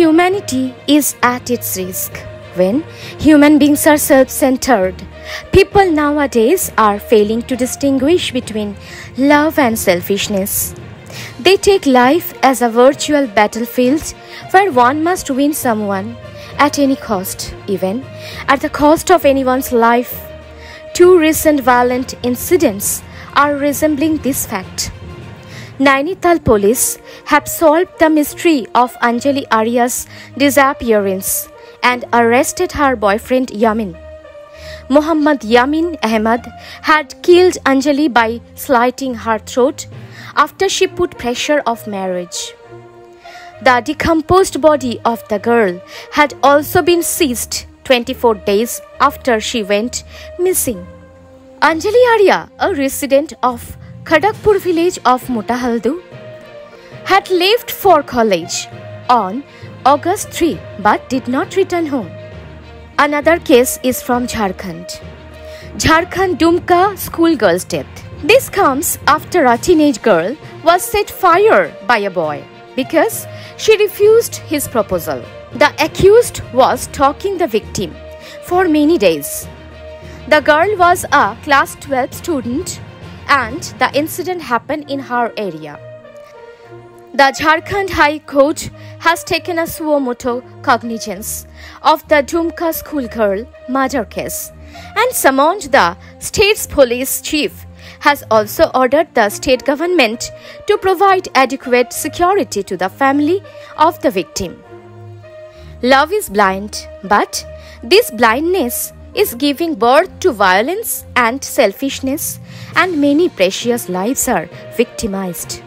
Humanity is at its risk when human beings are self-centered. People nowadays are failing to distinguish between love and selfishness. They take life as a virtual battlefield where one must win someone at any cost, even at the cost of anyone's life. Two recent violent incidents are resembling this fact. Nainital police have solved the mystery of Anjali Arya's disappearance and arrested her boyfriend Yamin. Muhammad Yamin Ahmad had killed Anjali by slitting her throat after she put pressure of marriage. The decomposed body of the girl had also been seized 24 days after she went missing. Anjali Arya, a resident of Khadakpur village of Mutahaldu, had left for college on August 3 but did not return home. Another case is from Jharkhand. Jharkhand Dumka schoolgirl's death. This comes after a teenage girl was set fire by a boy because she refused his proposal. The accused was stalking the victim for many days. The girl was a class 12 student, and the incident happened in her area. The Jharkhand High Court has taken a suo motu cognizance of the Dumka schoolgirl murder case and summoned the state's police chief has also ordered the state government to provide adequate security to the family of the victim. Love is blind, but this blindness is giving birth to violence and selfishness, and many precious lives are victimized.